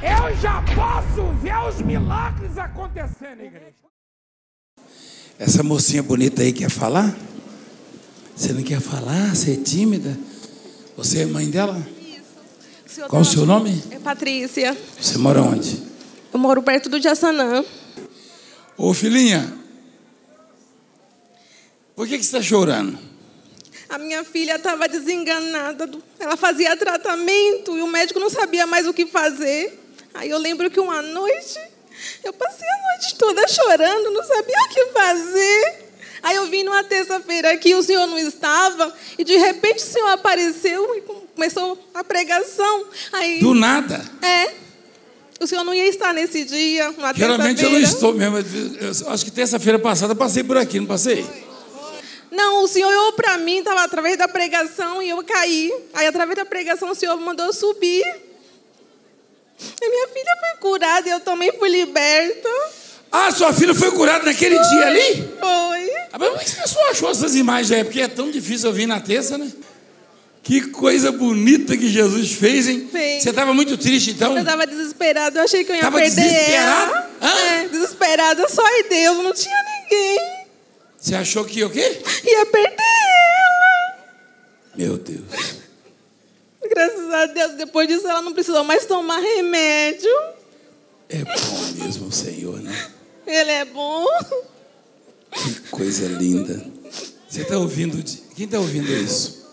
Eu já posso ver os milagres acontecendo, igreja. Essa mocinha bonita aí quer falar? Você não quer falar? Você é tímida? Você é mãe dela? Isso. Qual o seu nome? É Patrícia. Você mora onde? Eu moro perto do Jaçanã. Ô filhinha, por que você está chorando? A minha filha estava desenganada. Ela fazia tratamento e o médico não sabia mais o que fazer. Aí eu lembro que uma noite, eu passei a noite toda chorando, não sabia o que fazer. Aí eu vim numa terça-feira aqui, o senhor não estava, e de repente o senhor apareceu e começou a pregação. Aí, do nada? É. O senhor não ia estar nesse dia, numa terça-feira. Geralmente eu não estou mesmo. Eu acho que terça-feira passada passei por aqui, não passei? Não, o senhor olhou para mim, estava através da pregação e eu caí. Aí, através da pregação, o senhor mandou subir. E minha filha foi curada e eu também fui liberta. Ah, sua filha foi curada naquele dia ali? Foi. Ah, mas como é que o pessoal achou essas imagens aí? Porque é tão difícil eu vir na terça, né? Que coisa bonita que Jesus fez, hein? Fez. Você estava muito triste, então? Eu estava desesperada, eu achei que eu ia perder ela. É, desesperada, só em Deus, não tinha ninguém. Você achou que o quê? Ia perder ela. Meu Deus. Graças a Deus, depois disso ela não precisou mais tomar remédio. É bom mesmo o Senhor, né? Ele é bom. Que coisa linda. Você está ouvindo? Quem está ouvindo isso?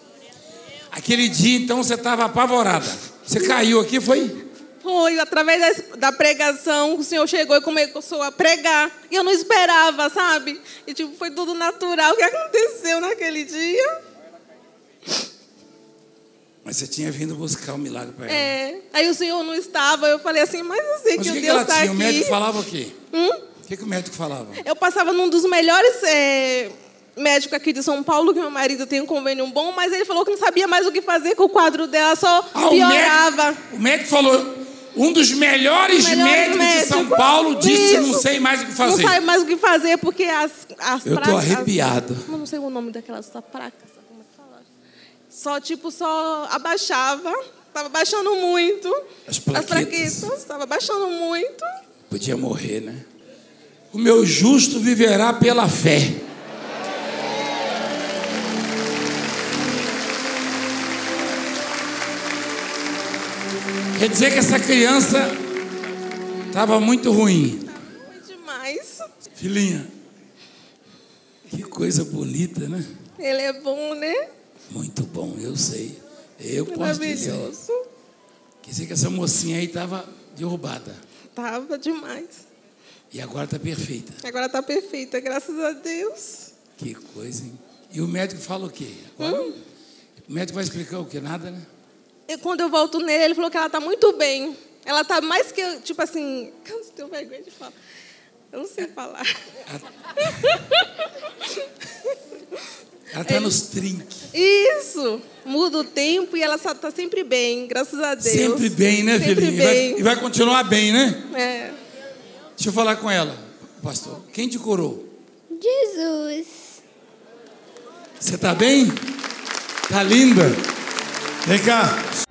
Aquele dia, então, você estava apavorada. Você caiu aqui, foi? Foi, através da pregação, o senhor chegou e começou a pregar. E eu não esperava, sabe? E tipo, foi tudo natural o que aconteceu naquele dia. Mas você tinha vindo buscar um milagre para ela. É, aí o senhor não estava, eu falei assim, mas eu sei que o Deus está aqui. Mas o que ela tinha? O médico falava o quê? O que o médico falava? Eu passava num dos melhores médicos aqui de São Paulo, que meu marido tem um convênio bom, mas ele falou que não sabia mais o que fazer, que o quadro dela só piorava. O médico falou... Um dos melhores médicos de São Paulo disse: não sei mais o que fazer. Não sabe mais o que fazer, porque as eu estou arrepiado. Não sei o nome daquelas pracas, como é que fala? Só abaixava. Estava baixando muito. As plaquetas. Estava baixando muito. Podia morrer, né? O meu justo viverá pela fé. Quer dizer que essa criança estava muito ruim. Estava ruim demais. Filhinha, que coisa bonita, né? Ele é bom, né? Muito bom, eu sei. Eu posso dizer. Maravilhoso. Quer dizer que essa mocinha aí estava derrubada. Estava demais. E agora está perfeita. Agora está perfeita, graças a Deus. Que coisa, hein? E o médico fala o quê? Agora, o médico vai explicar o quê? Nada, né? E quando eu volto nele, ele falou que ela está muito bem. Ela está mais que, tipo assim... Eu não tenho vergonha de falar. Eu não sei falar. Ela está nos trinques. Isso. Muda o tempo e ela está sempre bem, graças a Deus. Sempre bem, né, filhinha? E vai continuar bem, né? É. Deixa eu falar com ela, pastor. Quem te curou? Jesus. Você está bem? Está linda? Vem cá.